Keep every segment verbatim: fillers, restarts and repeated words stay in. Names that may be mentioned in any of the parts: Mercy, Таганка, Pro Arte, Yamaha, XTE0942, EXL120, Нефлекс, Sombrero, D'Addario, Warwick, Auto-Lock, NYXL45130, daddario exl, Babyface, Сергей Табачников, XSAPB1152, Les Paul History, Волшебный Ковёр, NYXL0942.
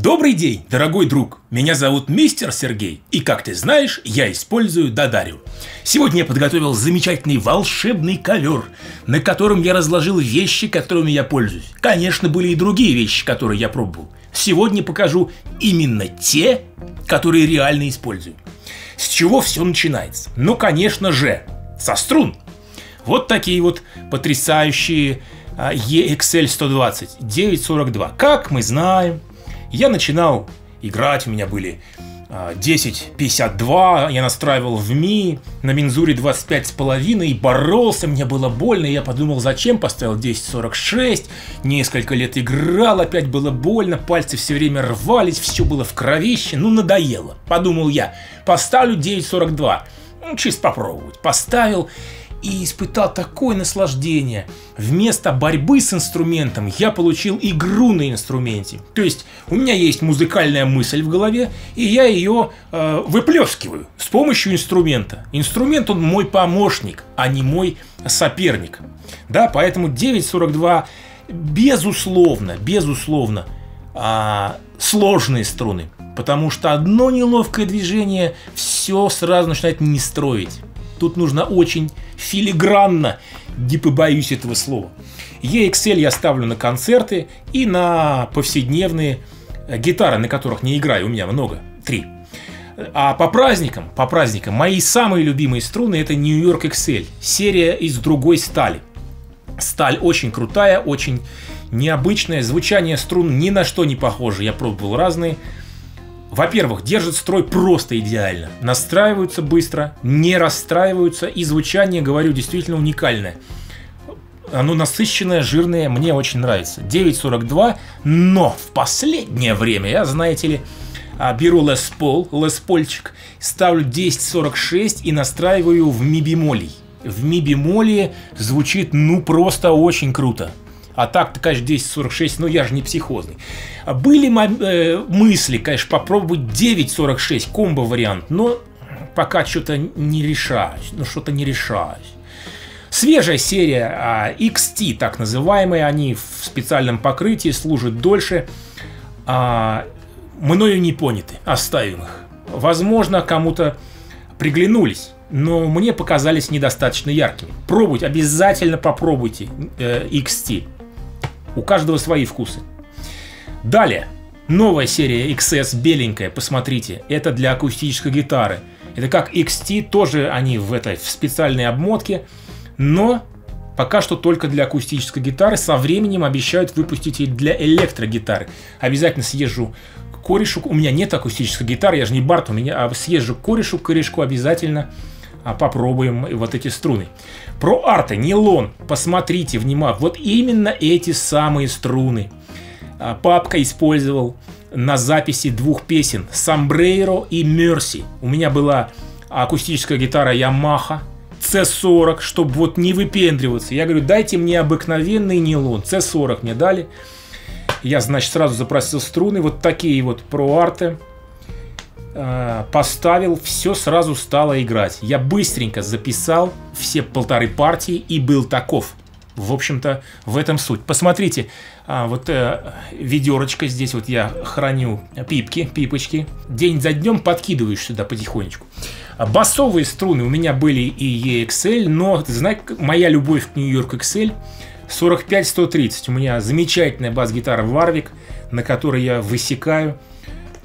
Добрый день, дорогой друг! Меня зовут мистер Сергей, и, как ты знаешь, я использую D'Addario. Сегодня я подготовил замечательный волшебный ковер, на котором я разложил вещи, которыми я пользуюсь. Конечно, были и другие вещи, которые я пробовал. Сегодня покажу именно те, которые реально использую. С чего все начинается? Ну, конечно же, со струн. Вот такие вот потрясающие и экс эл сто двадцать, девять сорок два. Как мы знаем, я начинал играть, у меня были десять пятьдесят два, я настраивал в ми, на мензуре двадцать пять с половиной, и боролся, мне было больно, и я подумал, зачем, поставил десять сорок шесть, несколько лет играл, опять было больно, пальцы все время рвались, все было в кровище, ну надоело. Подумал я, поставлю девять сорок два, ну чисто попробовать, поставил. И испытал такое наслаждение. Вместо борьбы с инструментом я получил игру на инструменте. То есть у меня есть музыкальная мысль в голове, и я ее э, выплескиваю с помощью инструмента. Инструмент, он мой помощник, а не мой соперник. Да, поэтому девять сорок два безусловно, безусловно э, сложные струны. Потому что одно неловкое движение все сразу начинает не строить. Тут нужно очень филигранно, не побоюсь этого слова. и экс эл я ставлю на концерты и на повседневные гитары, на которых не играю, у меня много, три. А по праздникам, по праздникам мои самые любимые струны это New York икс эль, серия из другой стали. Сталь очень крутая, очень необычная, звучание струн ни на что не похоже, я пробовал разные. Во-первых, держит строй просто идеально, настраиваются быстро, не расстраиваются, и звучание, говорю, действительно уникальное. Оно насыщенное, жирное, мне очень нравится. девять сорок два, но в последнее время я, знаете ли, беру Les Paul, Les Paulчик, ставлю десять сорок шесть и настраиваю в ми бемоле. В ми бемоле звучит ну просто очень круто. А так-то, конечно, десять сорок шесть, но я же не психозный. Были э, мысли, конечно, попробовать девять сорок шесть, комбо-вариант, но пока что-то не решаюсь, ну что-то не решаюсь. Свежая серия э, икс ти, так называемые, они в специальном покрытии, служат дольше, э, мною не поняты, оставим их. Возможно, кому-то приглянулись, но мне показались недостаточно яркими. Пробуйте, обязательно попробуйте э, икс ти. У каждого свои вкусы. Далее. Новая серия икс эс беленькая, посмотрите. Это для акустической гитары. Это как икс ти, тоже они в этой в специальной обмотке. Но пока что только для акустической гитары. Со временем обещают выпустить и для электрогитары. Обязательно съезжу к корешу. У меня нет акустической гитары, я же не бард, у меня, а съезжу к корешу, к корешку обязательно. А попробуем вот эти струны. Pro Arte, нейлон, посмотрите, внимательно, вот именно эти самые струны. Папка использовал на записи двух песен Sombrero и Mercy. У меня была акустическая гитара Yamaha си сорок, чтобы вот не выпендриваться. Я говорю, дайте мне обыкновенный нейлон, си сорок мне дали. Я, значит, сразу запросил струны, вот такие вот Pro Arte. Поставил, все сразу стало играть. Я быстренько записал все полторы партии и был таков. В общем-то, в этом суть. Посмотрите, вот ведерочка здесь, вот я храню пипки, пипочки. День за днем подкидываешь сюда потихонечку. Басовые струны у меня были и и экс эль, но, знаете, моя любовь к New York икс эль сорок пять сто тридцать. У меня замечательная бас-гитара Warwick, на которой я высекаю.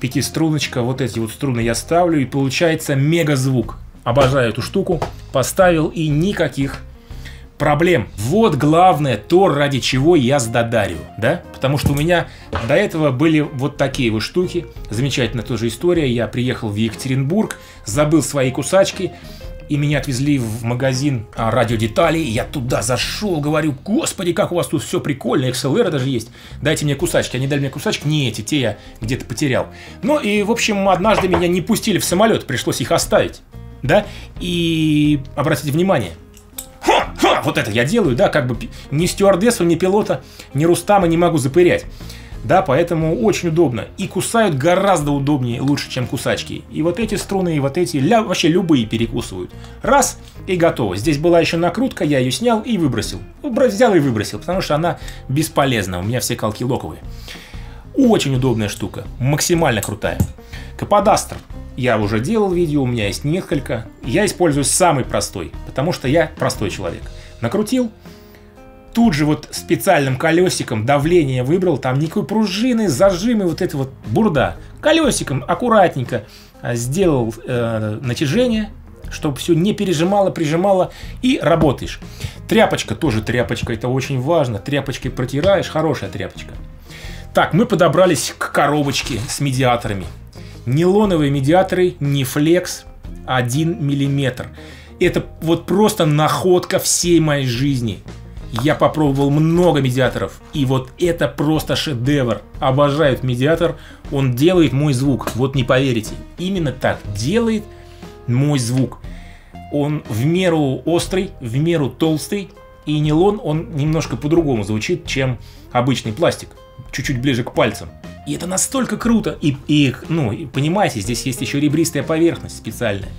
Пятиструночка, вот эти вот струны я ставлю, и получается мега звук. Обожаю эту штуку, поставил и никаких проблем. Вот главное то, ради чего я с D'Addario, да? Потому что у меня до этого были вот такие вот штуки. Замечательная тоже история. Я приехал в Екатеринбург, забыл свои кусачки, и меня отвезли в магазин радиодеталей. Я туда зашел, говорю, господи, как у вас тут все прикольно, икс эл эр даже есть. Дайте мне кусачки. Они дали мне кусачки, не эти, те я где-то потерял. Ну и, в общем, однажды меня не пустили в самолет, пришлось их оставить. Да, и обратите внимание, ха, ха, вот это я делаю, да, как бы ни стюардессу, ни пилота, ни Рустама не могу запырять. Да, поэтому очень удобно. И кусают гораздо удобнее, лучше, чем кусачки. И вот эти струны, и вот эти, ля, вообще любые перекусывают. Раз, и готово. Здесь была еще накрутка, я ее снял и выбросил. Взял и выбросил, потому что она бесполезна. У меня все колки локовые. Очень удобная штука, максимально крутая. Каподастр. Я уже делал видео, у меня есть несколько. Я использую самый простой, потому что я простой человек. Накрутил, тут же вот специальным колесиком давление выбрал, там никакой пружины, зажимы, вот это вот бурда. Колесиком аккуратненько сделал э, натяжение, чтобы все не пережимало, прижимало, и работаешь. Тряпочка, тоже тряпочка, это очень важно. Тряпочкой протираешь, хорошая тряпочка. Так, мы подобрались к коробочке с медиаторами. Нейлоновые медиаторы Нефлекс один миллиметр. Это вот просто находка всей моей жизни. Я попробовал много медиаторов, и вот это просто шедевр. Обожаю этот медиатор, он делает мой звук. Вот не поверите, именно так делает мой звук. Он в меру острый, в меру толстый, и нейлон, он немножко по-другому звучит, чем обычный пластик. Чуть-чуть ближе к пальцам. И это настолько круто. И, и, ну, и понимаете, здесь есть еще ребристая поверхность специальная.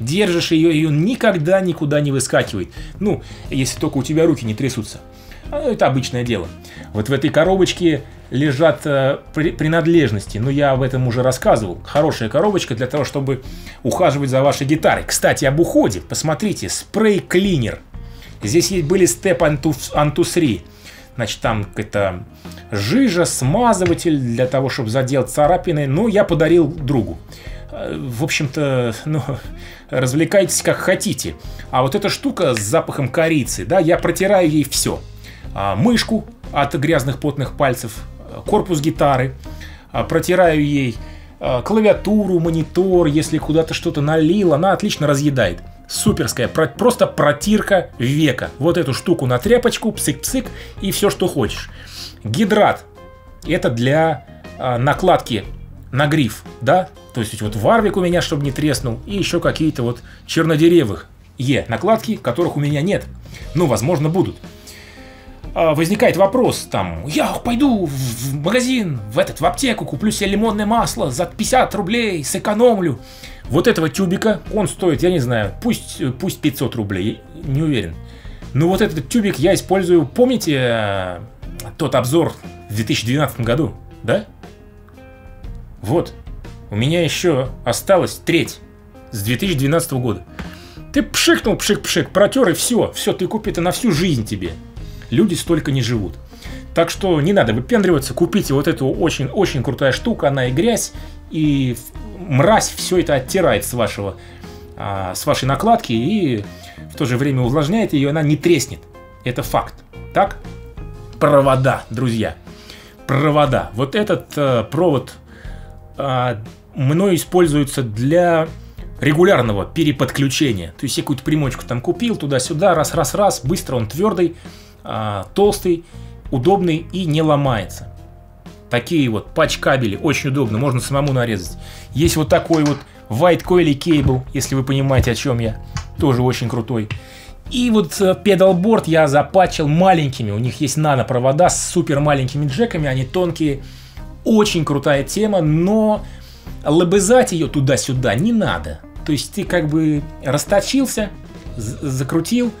Держишь ее, и он никогда никуда не выскакивает. Ну, если только у тебя руки не трясутся. Это обычное дело. Вот в этой коробочке лежат э, принадлежности. Но я об этом уже рассказывал. Хорошая коробочка для того, чтобы ухаживать за вашей гитарой. Кстати, об уходе. Посмотрите, спрей-клинер. Здесь были степ антусри. Значит, там какая-то жижа, смазыватель для того, чтобы заделать царапины. Ну, я подарил другу. В общем-то, ну, развлекайтесь как хотите. А вот эта штука с запахом корицы, да, я протираю ей все. Мышку от грязных потных пальцев, корпус гитары. Протираю ей клавиатуру, монитор. Если куда-то что-то налил, она отлично разъедает. Суперская, просто протирка века. Вот эту штуку на тряпочку, псык-псык, и все, что хочешь. Гидрат. Это для а, накладки на гриф, да? То есть вот Warwick у меня, чтобы не треснул, и еще какие-то вот чернодеревых Е накладки, которых у меня нет. Ну, возможно, будут. А, возникает вопрос, там, я пойду в магазин, в этот, в аптеку, куплю себе лимонное масло за пятьдесят рублей, сэкономлю. Вот этого тюбика, он стоит, я не знаю, пусть, пусть пятьсот рублей, не уверен. Но вот этот тюбик я использую, помните тот обзор в две тысячи двенадцатом году, да? Вот, у меня еще осталась треть с две тысячи двенадцатого года. Ты пшикнул, пшик-пшик, протер, и все, все, ты купи, это на всю жизнь тебе. Люди столько не живут. Так что не надо выпендриваться, купите вот эту очень-очень крутая штука, она и грязь, и мразь все это оттирает с, вашего, а, с вашей накладки, и в то же время увлажняет ее, и она не треснет. Это факт. Так? Провода, друзья. Провода. Вот этот а, провод а, мной используется для регулярного переподключения. То есть я какую-то примочку там купил, туда-сюда, раз-раз-раз, быстро, он твердый, а, толстый, удобный и не ломается. Такие вот патч-кабели, очень удобно, можно самому нарезать. Есть вот такой вот white coil cable, если вы понимаете, о чем я, тоже очень крутой. И вот педалборд я запатчил маленькими, у них есть нано-провода с супер маленькими джеками, они тонкие, очень крутая тема, но лобызать ее туда-сюда не надо. То есть ты как бы расточился, закрутил,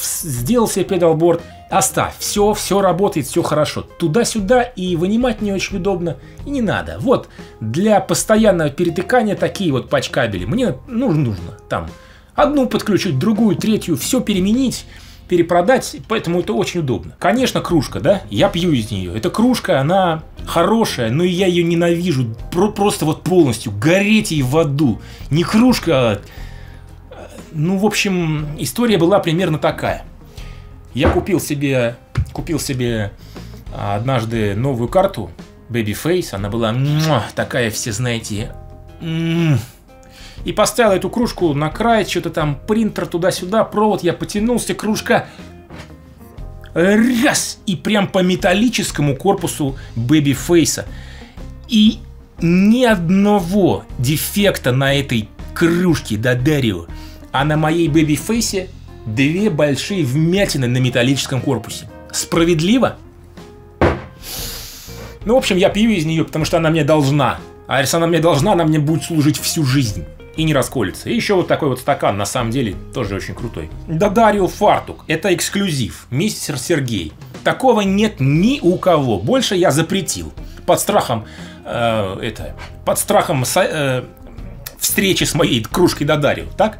сделал себе педалборд, оставь, все, все работает, все хорошо. Туда-сюда и вынимать не очень удобно, и не надо. Вот, для постоянного перетыкания такие вот патч-кабели. Мне ну, нужно там одну подключить, другую, третью, все переменить, перепродать, поэтому это очень удобно. Конечно, кружка, да, я пью из нее. Эта кружка, она хорошая, но я ее ненавижу просто вот полностью, гореть ей в аду. Не кружка, а... ну, в общем, история была примерно такая. Я купил себе, купил себе однажды новую карту Babyface, она была такая, все знаете, и поставил эту кружку на край, что-то там принтер туда-сюда, провод, я потянулся, кружка раз, и прям по металлическому корпусу Babyface, и ни одного дефекта на этой кружке D'Addario, а на моей Babyface две большие вмятины на металлическом корпусе. Справедливо? Ну, в общем, я пью из нее, потому что она мне должна. А если она мне должна, она мне будет служить всю жизнь. И не расколется. И еще вот такой вот стакан, на самом деле, тоже очень крутой. D'Addario фартук. Это эксклюзив. Мистер Сергей. Такого нет ни у кого. Больше я запретил. под страхом, э, это, под страхом со, э, встречи с моей кружкой D'Addario, так?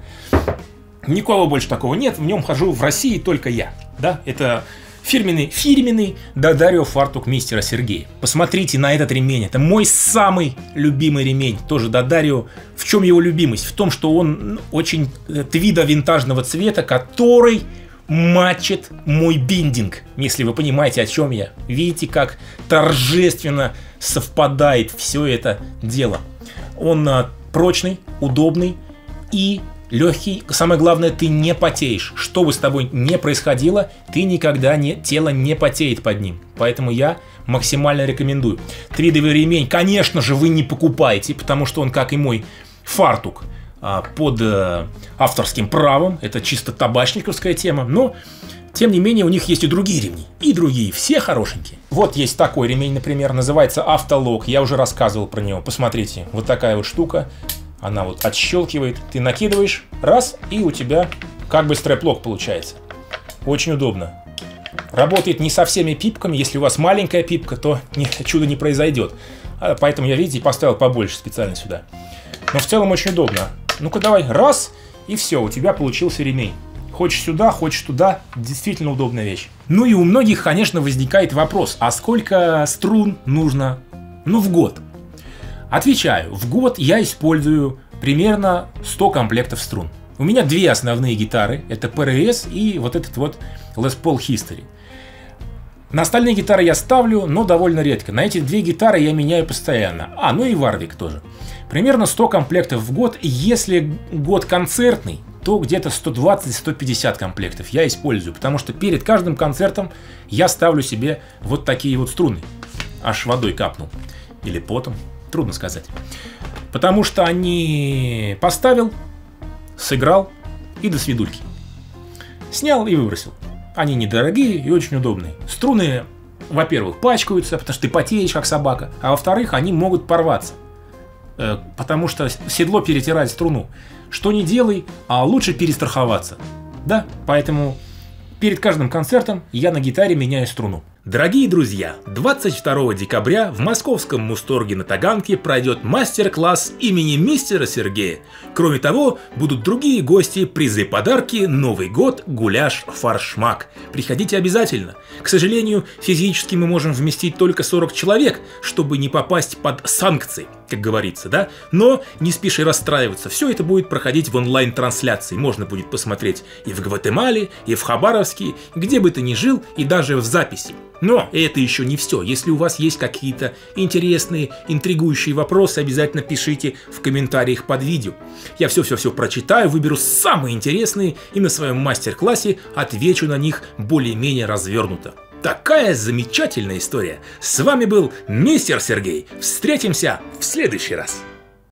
Никого больше такого нет, в нем хожу в России только я, да? Это фирменный, фирменный D'Addario фартук мистера Сергея. Посмотрите на этот ремень, это мой самый любимый ремень, тоже D'Addario. В чем его любимость? В том, что он очень твидо винтажного цвета, который матчит мой биндинг, если вы понимаете, о чем я. Видите, как торжественно совпадает все это дело. Он а, прочный, удобный и легкий. Самое главное, ты не потеешь. Что бы с тобой ни происходило, ты никогда не, тело не потеет под ним. Поэтому я максимально рекомендую. Твидовый ремень, конечно же, вы не покупаете, потому что он, как и мой фартук, под э, авторским правом, это чисто табачниковская тема, но тем не менее у них есть и другие ремни, и другие, все хорошенькие. Вот есть такой ремень, например, называется Auto-Lock, я уже рассказывал про него, посмотрите, вот такая вот штука, она вот отщелкивает, ты накидываешь, раз, и у тебя как бы стрэп-лок получается, очень удобно. Работает не со всеми пипками, если у вас маленькая пипка, то чудо не произойдет, поэтому я, видите, поставил побольше специально сюда, но в целом очень удобно. Ну-ка давай, раз, и все, у тебя получился ремень. Хочешь сюда, хочешь туда, действительно удобная вещь. Ну и у многих, конечно, возникает вопрос, а сколько струн нужно, ну, в год? Отвечаю, в год я использую примерно сто комплектов струн. У меня две основные гитары, это пэ эр эс и вот этот вот Les Paul History. На остальные гитары я ставлю, но довольно редко. На эти две гитары я меняю постоянно. А, ну и Warwick тоже. Примерно сто комплектов в год. Если год концертный, то где-то сто двадцать — сто пятьдесят комплектов я использую. Потому что перед каждым концертом я ставлю себе вот такие вот струны. Аж водой капнул. Или потом. Трудно сказать. Потому что они поставил, сыграл и до свидульки. Снял и выбросил. Они недорогие и очень удобные. Струны, во-первых, пачкаются, потому что ты потеешь, как собака. А во-вторых, они могут порваться. Э, потому что седло перетирает струну. Что не делай, а лучше перестраховаться. Да, поэтому перед каждым концертом я на гитаре меняю струну. Дорогие друзья, двадцать второго декабря в московском Мусторге на Таганке пройдет мастер-класс имени мистера Сергея. Кроме того, будут другие гости, призы, подарки, Новый год, гуляш, фаршмак. Приходите обязательно. К сожалению, физически мы можем вместить только сорок человек, чтобы не попасть под санкции, как говорится, да? Но не спеши расстраиваться, все это будет проходить в онлайн-трансляции, можно будет посмотреть и в Гватемале, и в Хабаровске, где бы ты ни жил, и даже в записи. Но это еще не все, если у вас есть какие-то интересные, интригующие вопросы, обязательно пишите в комментариях под видео. Я все-все-все прочитаю, выберу самые интересные и на своем мастер-классе отвечу на них более-менее развернуто. Такая замечательная история. С вами был мистер Сергей. Встретимся в следующий раз.